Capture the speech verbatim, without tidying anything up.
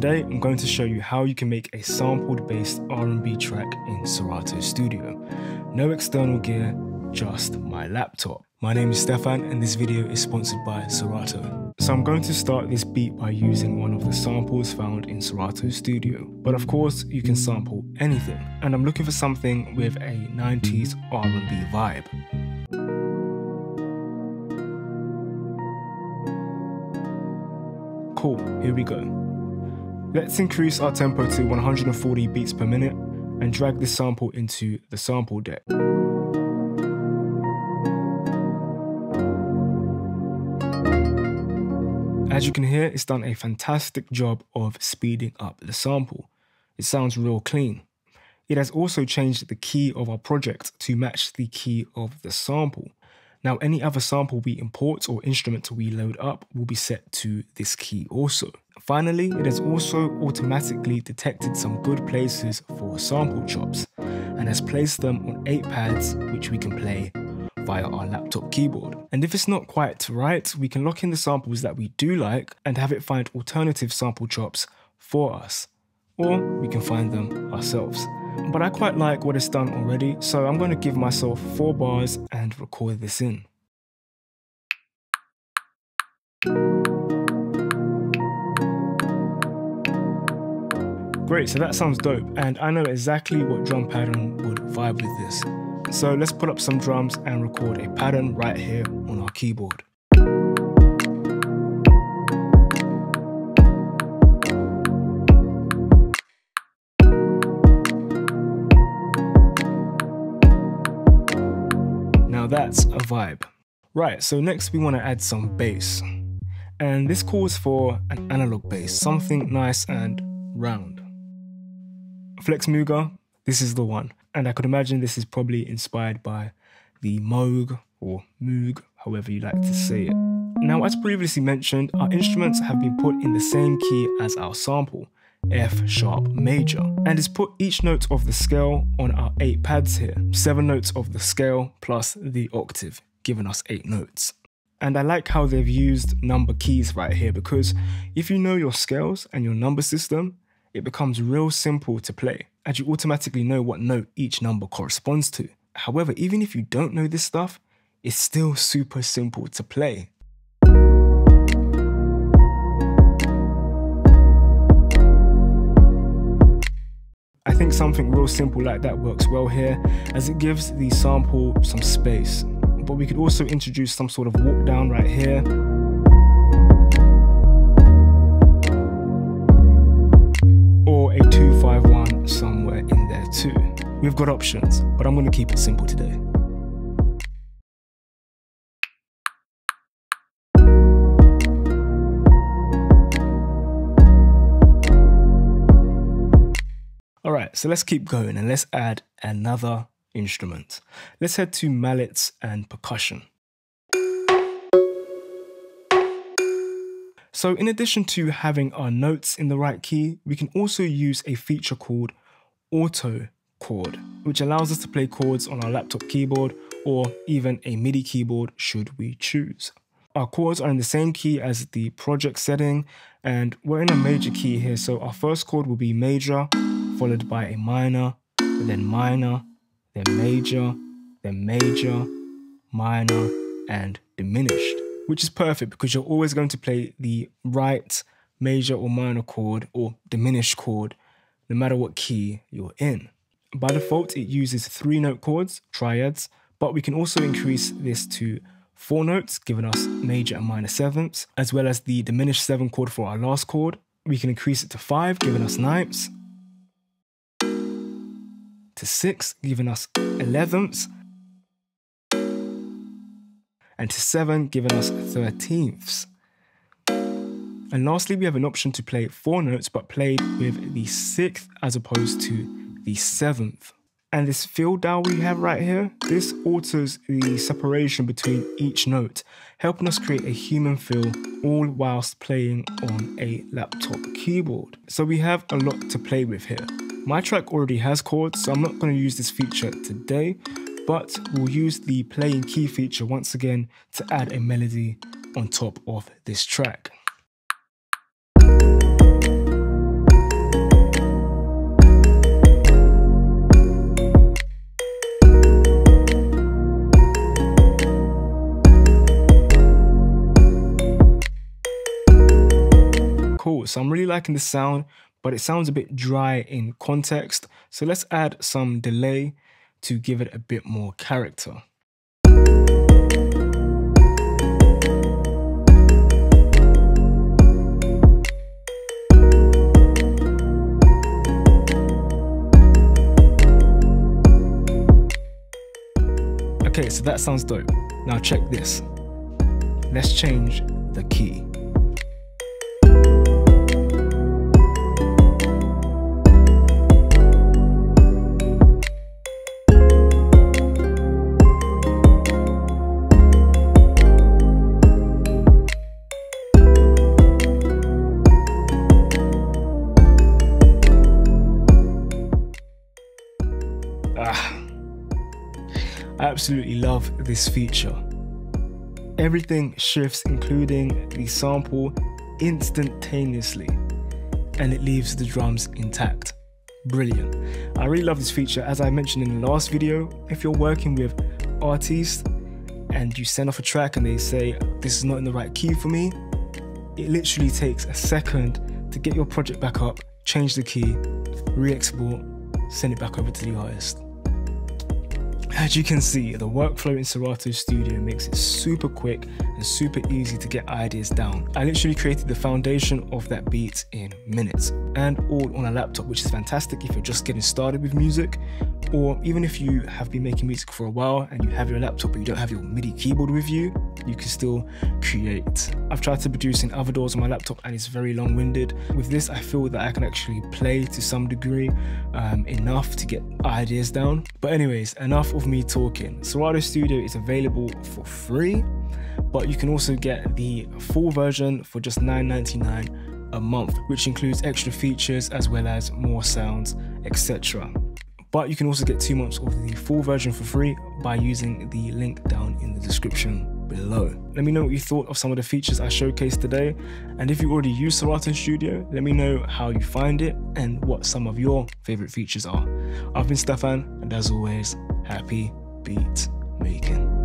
Today, I'm going to show you how you can make a sampled-based R and B track in Serato Studio. No external gear, just my laptop. My name is Stefan and this video is sponsored by Serato. So I'm going to start this beat by using one of the samples found in Serato Studio. But of course, you can sample anything. And I'm looking for something with a nineties R and B vibe. Cool, here we go. Let's increase our tempo to one hundred forty beats per minute and drag this sample into the sample deck. As you can hear, it's done a fantastic job of speeding up the sample. It sounds real clean. It has also changed the key of our project to match the key of the sample. Now, any other sample we import or instrument we load up will be set to this key also. Finally, it has also automatically detected some good places for sample chops and has placed them on eight pads, which we can play via our laptop keyboard. And if it's not quite right, we can lock in the samples that we do like and have it find alternative sample chops for us, or we can find them ourselves. But I quite like what it's done already, so I'm going to give myself four bars and record this in. Great, so that sounds dope, and I know exactly what drum pattern would vibe with this. So let's put up some drums and record a pattern right here on our keyboard. That's a vibe. Right, so next we want to add some bass. And this calls for an analog bass, something nice and round. Flexmuga, this is the one. And I could imagine this is probably inspired by the Moog or Moog, however you like to say it. Now, as previously mentioned, our instruments have been put in the same key as our sample, F sharp major, and is put each note of the scale on our eight pads here, seven notes of the scale plus the octave, giving us eight notes. And I like how they've used number keys right here, because if you know your scales and your number system, it becomes real simple to play, and you automatically know what note each number corresponds to. However, even if you don't know this stuff, it's still super simple to play. I think something real simple like that works well here, as it gives the sample some space. But we could also introduce some sort of walk down right here. Or a two five one somewhere in there too. We've got options, but I'm going to keep it simple today. So let's keep going and let's add another instrument. Let's head to mallets and percussion. So in addition to having our notes in the right key, we can also use a feature called auto chord, which allows us to play chords on our laptop keyboard or even a MIDI keyboard should we choose. Our chords are in the same key as the project setting, and we're in a major key here, so our first chord will be major, followed by a minor, then minor, then major, then major, minor, and diminished. Which is perfect because you're always going to play the right major or minor chord or diminished chord, no matter what key you're in. By default, it uses three note chords, triads, but we can also increase this to four notes, giving us major and minor sevenths, as well as the diminished seven chord for our last chord. We can increase it to five, giving us ninths, to six, giving us elevenths, and to seven, giving us thirteenths. And lastly, we have an option to play four notes, but played with the sixth as opposed to the seventh. And this fill dial we have right here, this alters the separation between each note, helping us create a human feel, all whilst playing on a laptop keyboard. So we have a lot to play with here. My track already has chords, so I'm not going to use this feature today, but we'll use the playing key feature once again to add a melody on top of this track. cool. So I'm really liking the sound, but it sounds a bit dry in context. So let's add some delay to give it a bit more character. Okay, so that sounds dope. Now check this. Let's change the key. Ah, I absolutely love this feature. Everything shifts, including the sample, instantaneously, and it leaves the drums intact. Brilliant. I really love this feature. As I mentioned in the last video, if you're working with artists and you send off a track and they say, this is not in the right key for me, it literally takes a second to get your project back up, change the key, re-export, send it back over to the artist. As you can see, the workflow in Serato Studio makes it super quick and super easy to get ideas down. I literally created the foundation of that beat in minutes, and all on a laptop, which is fantastic if you're just getting started with music, or even if you have been making music for a while and you have your laptop but you don't have your MIDI keyboard with you, you can still create. I've tried to produce in other doors on my laptop and it's very long-winded. With this, I feel that I can actually play to some degree, um, enough to get ideas down. But anyways, enough of me talking. Serato Studio is available for free, but you can also get the full version for just nine ninety-nine a month, which includes extra features as well as more sounds, et cetera. But you can also get two months of the full version for free by using the link down in the description below. Let me know what you thought of some of the features I showcased today, and if you already use Serato Studio, let me know how you find it and what some of your favorite features are. I've been Stefan, and as always, happy beat making.